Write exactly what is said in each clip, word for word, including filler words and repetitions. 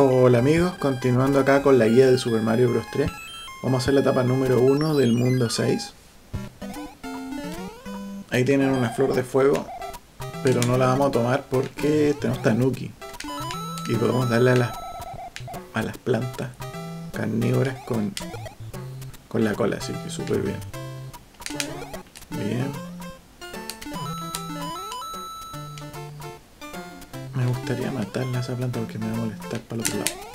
Hola amigos, continuando acá con la guía del Super Mario Bros. tres, vamos a hacer la etapa número uno del mundo seis. Ahí tienen una flor de fuego, pero no la vamos a tomar porque tenemos tanuki y podemos darle a las, a las plantas carnívoras con, con la cola, así que súper bien. Bien. Me gustaría matarla a esa planta porque me va a molestar para el otro lado.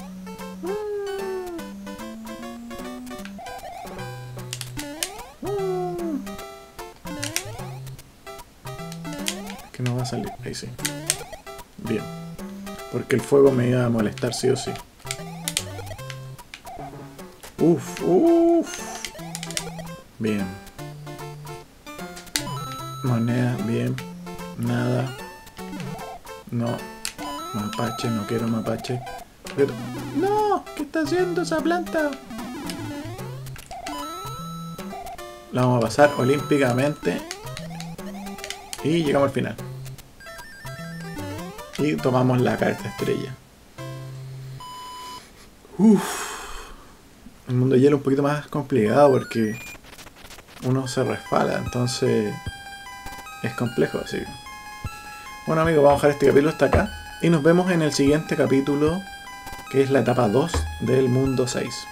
Es que no va a salir, ahí sí. Bien. Porque el fuego me iba a molestar sí o sí. Uf, uff. Bien. Moneda, bien. Nada. No. Mapache, no quiero mapache. Pero... ¡No! ¿Qué está haciendo esa planta? La vamos a pasar olímpicamente. Y llegamos al final. Y tomamos la carta estrella. Uff. El mundo de hielo es un poquito más complicado porque uno se resbala, entonces es complejo. Así que... Bueno amigos, vamos a dejar este capítulo hasta acá. Y nos vemos en el siguiente capítulo, que es la etapa dos del mundo seis.